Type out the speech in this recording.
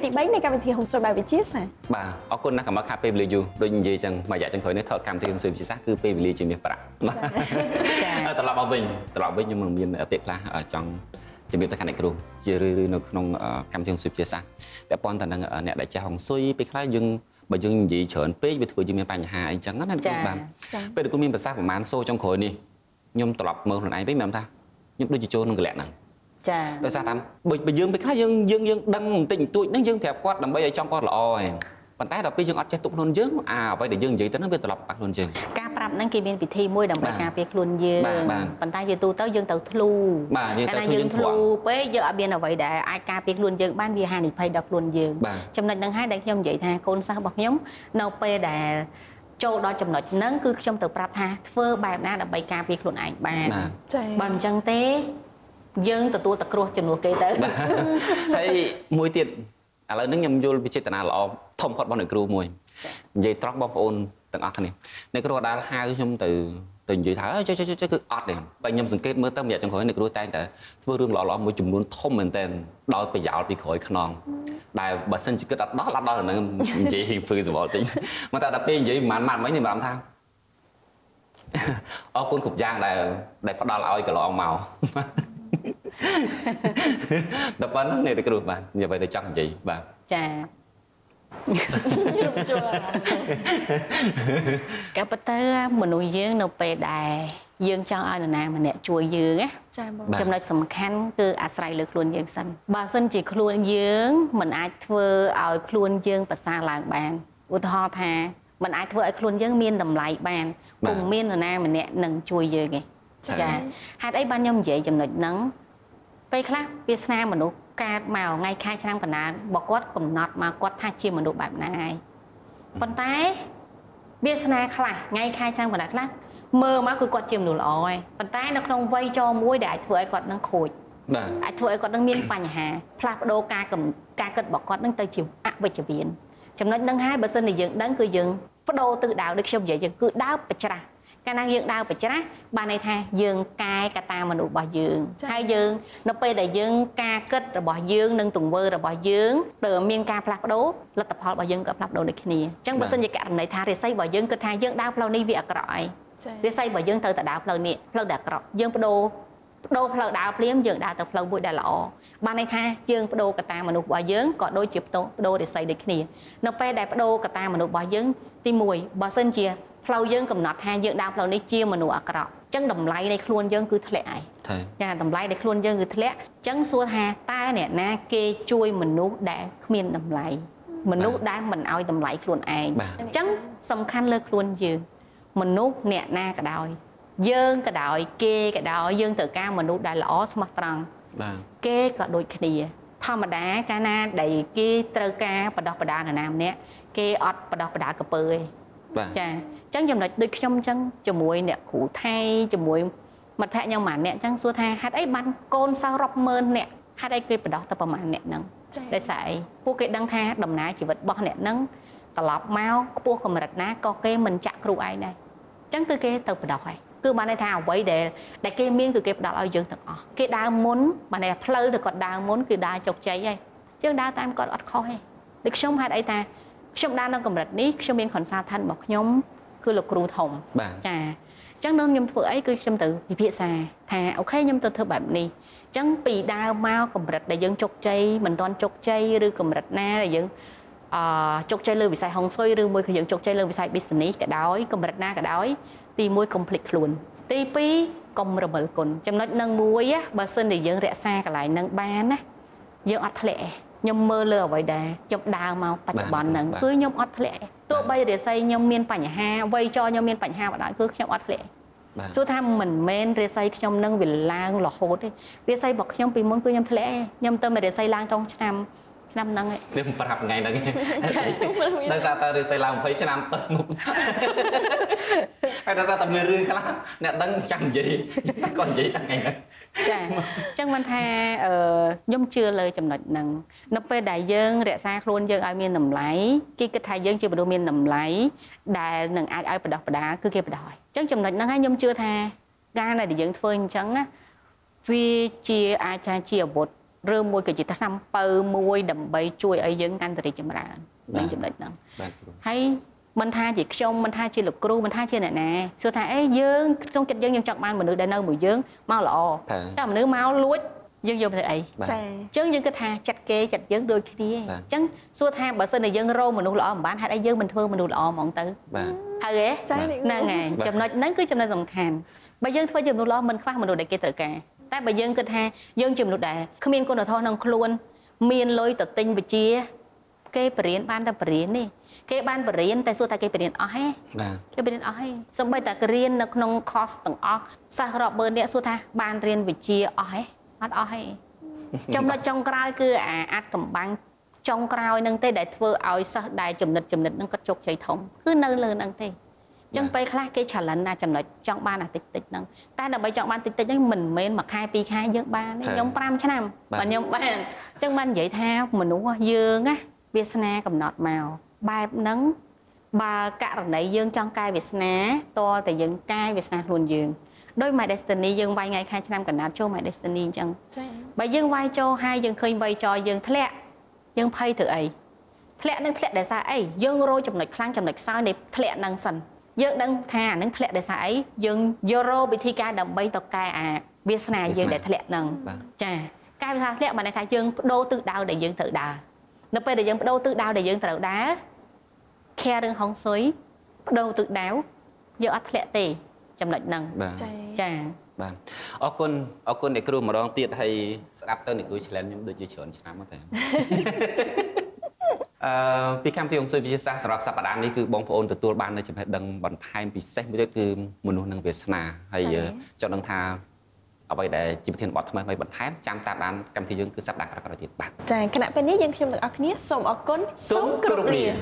vậy thì bấy này cam thì không sôi bài về chiết à bà ở con nó cảm ơn cà dù đôi như vậy rằng mà dạy cho khởi nó thợ cam thì không sôi chính xác cứ phê về chỉ miệng bạc tập lọc bảo bình tập lọc với nhưng mà mình ở tiệc là ở trong chỉ miệng ta khả năng kêu chia rư nó không cam thì không sôi chính xác để bọn thằng đang ở nhà đại cha hồng sôi bị khai dừng bởi dừng gì chở phê về thừa dừng miệng bạc hà anh chẳng ngất hay bạn bây giờ cũng miệng bạc xác của mán sôi trong khối đi nhưng tập lọc mơ lần này biết mẹ ta nhưng đôi chỉ trôn người lẹ nặng rồi sao tam bởi dương bị khá dương đăng tình tụi nó dương đẹp quát làm bây giờ trong con lòi còn tái đọc bây dương ở trên tụng luôn dương à vậy để dương gì tới nó biết tập bạc luôn dương ca bạc năng kỳ bên vị thi môi đồng bạc ca việc luôn dương còn tay dương tu tới dương tàu thlu cái này dương thlu bé giờ ở bên nào vậy để ai ca việc luôn dương ban vì hai này phải đọc luôn dương trong này đang hai đang trong vậy tha con sao bọc nhóm nào pe để châu đó chậm nói nắng cứ trong từ bạc tha phơ bài na đập bài ca việc luôn ảnh bài bằng chân té dương từ tua từ kêu cho nuôi cây tới thấy mùi tiền à là nước nhầm vô bị chết là lọ thông thoát bao nhiêu kêu mùi dây trót bao ôn tận ác này này kêu đã hai cái từ từ dưới thở cho cứ ọt này và nhầm dừng kết mới tâm nhẹ trong khỏi này kêu tay để vừa rương lọ một chùm luôn thông mình tên đòi phải dạo bị khỏi khăn non đại bà sinh chỉ cứ đặt đó là nó chỉ hiện phơi rồi bỏ tính mà ta đặt pin gì mạn mấy người làm thao ở cuốn cục giang đại phát đo lại cái lọ màu đập bắn này để cái đồ bạn như vậy để chăm vậy bạn chà cái bát tơ mình nuôi dương nó về đài dương cho ai nào mình nè chùa dương á trong đó tầm khăn cứ asai lực luôn dương xanh bà xanh chỉ luôn dương mình ai thưa ở luôn dương và xa làng bàn u thọ thà mình ai thưa ở luôn dương miên tầm lại bàn cùng miên là nào mình nè nâng chùa dương này chà hạt ấy ban nhom dễ chậm nói nắng bây khác Việt Nam mình ca màu ngay khai trang còn là bỏ quất còn nọt mà quất tha chi mình bạn này còn tay Việt Nam là ngay khai trang còn là khác mơ má cứ quất chìm đủ rồi còn tay nó không vây cho mũi đại thừa còn đang khôi đại thừa còn đang miên pành hà plap đô ca cầm ca cật bỏ quất đang tay chịu ạ về chịu biển chậm nói đang hai bữa sinh thì dừng đang cứ dừng phát đô tự đạo được xong dễ dừng cứ đá bịch ra cái năng dương đau bị chết á ba này thay dương cai cả ta mà đủ bỏ dương hai dương nó pe để dương ca kết rồi bỏ dương nâng tùng vơ rồi bỏ dương từ miên ca plap đố là tập hợp bỏ dương gặp plap đố được kia nè chẳng bữa sinh gì cả này thay để xây bỏ dương kết hai dương đau plap này việc rồi để xây bỏ dương từ từ đau plap này plap đã rồi dương đô đô plap đau pliem dương đau từ plap bụi đã lọ ba này thay dương đô cả ta mà đủ bỏ dương còn đôi chụp đô để xây được kia nè nó pe để đô cả ta mà đủ bỏ dương tim mùi bỏ sinh chia lâu dân cầm nọt hai dân đau lâu này chia mà nụ ạc rọ chẳng đầm lây này luôn dân cứ thẹn ai nhà đầm lây này luôn dân cứ thẹn chẳng xua hà ta nè na kê chui mình nụ đã miên đầm lây mình nụ đã mình ao đầm lây luôn ai chẳng sầm khăn lơ luôn dư mình nụ nè na cả đòi dân cả đòi kê cả đòi dân tự cao mình nụ đã lỏ smart trăng kê cả đôi kia thầm mà đá cá na đầy kê trơ cá và đọt và đá là nam nè kê ọt và đọt và đá cặp bơi chà chẳng chậm lại đôi trong chẳng cho muối nè khủ thay cho muối mặt thẹn nhau mà nè chẳng xua tha hát ấy bắn con sao rọc mơn nè hát ấy cây đó tập mà nè nâng để xài pua cây đăng tha đồng ná chỉ vật bọt nè nâng tập lọc máu pua còn mà đặt ná co cây mình chặt rù ai này chẳng cứ cây tập đọc này cứ bạn này thao vậy để cây miên cứ cây đọc ao dương thật cây đa muốn bạn này phơi được còn đa muốn cứ đa chọc cháy vậy chứ đa tam còn ọt khó hay được xong hát ấy ta trong đa năng cầm rạch ní trong bên còn xa thân bọc nhóm cứ lục rù thòng chà chẳng nôm nhâm phở ấy cứ trong từ bị phía xa thà ok nhâm từ thơ bản này chẳng bị đau mau cầm rạch để dân chọc chay mình toàn chọc chay rư cầm rạch na để dân chọc chay lư bị sai hồng xôi rư môi khi dân chọc chay lư bị sai business cả đói cầm rạch na cả đói thì môi complete luôn ti pi cầm rồi mở cồn trong nói nâng muối á bà xin để dân rẽ xa cả lại nâng ban á dân ăn lệ nhom mơ lừa vậy để chụp đào màu bạch bòn nắng cứ nhom ót lệ tôi bây để xây nhom miên bạch ha vây cho nhom miên bạch ha bạn nói cứ nhom ót lệ số tham mình men để xây nhom nâng biển lang lọ hố đấy để xây bọc nhom pin muốn cứ nhom lệ nhom tơ mà để xây lang trong năm nâng ấy đừng bật hấp ngày đấy đây sao ta để xây lang phải cho năm tơ mục hay ta ra tầm mười rưỡi lắm nè đăng chẳng gì còn gì tăng ngày nữa chẳng văn tha nhóm chưa lời chậm nói nằng nó về đại dương rẽ xa luôn dương ai miên nằm lấy cái thái dương chưa bờ đôi miên nằm lấy đại nằng ai ai bờ đọc bờ đá cứ kia bờ đòi chẳng chậm nói nằng hai nhóm chưa tha ga này để dương phơi trắng á vì chia ai cha chia bột rơm môi cái chỉ tham bờ môi đầm bầy chui ấy dân anh thì chậm lại mình chậm lại lắm hay mình tha chỉ trong mình tha chỉ lục cừu mình tha chỉ này nè xưa tha ấy dân trong kịch dân dân chọn ban mình được đại nâu mùi dân mau lọ chắc mình nữ mau lúa dân dân thì ấy chớn dân cái tha chặt kê chặt dân đôi khi chắn xưa tha bà sơn này dân rô mình nuôi lọ mình bán hay ấy dân mình thưa mình nuôi lọ mọn tử à ghé nè ngàn chậm nói nắng cứ chậm nói dòng khàn bà dân thôi chậm nuôi lọ mình khoan mình nuôi đại kê tự cả ta bà dân cứ tha dân chậm nuôi đại không yên con nào thon nông luôn miên lôi tự tin về chia kê bền ban ta bền đi kê ban bền tại xưa ta kê bền ói kê bền ói xong bây ta bền nông cost từng ói sao họ bền đấy xưa ta ban bền về chia ói ói ói trong đó trong cày cứ à cầm băng trong cày nâng tay đại thưa ói sao đại chấm nứt nâng cất chốt chạy thông cứ nơ lơ nâng tay trong bây khác cái trả lần là chấm nứt trong ban là tịt tịt nâng ta đã bây trong ban tịt tịt nhưng mình men mặc hai pi hai nhung ban nhung pram chứ nam và nhung ban trong ban vậy tha mình đúng không dương á Việt Nam cầm nọt màu bài nắng bà cả này dương trong cai Việt Nam to tại dương cai Việt Nam luôn dương đôi My Destiny dương vay ngày khai năm cả nát cho My Destiny chẳng bài dương vay cho hai dương khơi vay cho dương thẹn dương pay thử ấy thẹn năng thẹn để sao ấy dương rô chậm lệch khang chậm lệch sao để thẹn năng sần dương năng thà năng thẹn để sao ấy dương euro bị thi ca đầm bay tộc cai à Việt Nam dương để thẹn năng chà cai Việt Nam thẹn mà này khai dương đô tự đào để dương tự đào nó bây giờ dân đâu tự đào để dân tạo đá khe đường hóng suối đâu tự đáo giờ ăn lẹ tì chậm lạnh nằng chà bạn ông quân để kêu mà đón tiệt hay đáp tên để kêu chị lên nhưng được chưa chuẩn chị làm có thể vì cam tiêu ông sư vi sa sắp đặt này cứ bóng phồn từ tour ban này chỉ phải đăng bản time vì sách mới cứ muốn luôn đăng về sna hay cho đăng tha ở vậy để chỉ thiên bọt thôi mấy bận thép chăm tạm ăn cam thì dương cứ sắp đặt các loại tiền bạc. Chàng, khi nãy bên này dương khi mình ăn khía, sôm ăn cún, sôm cướp liền.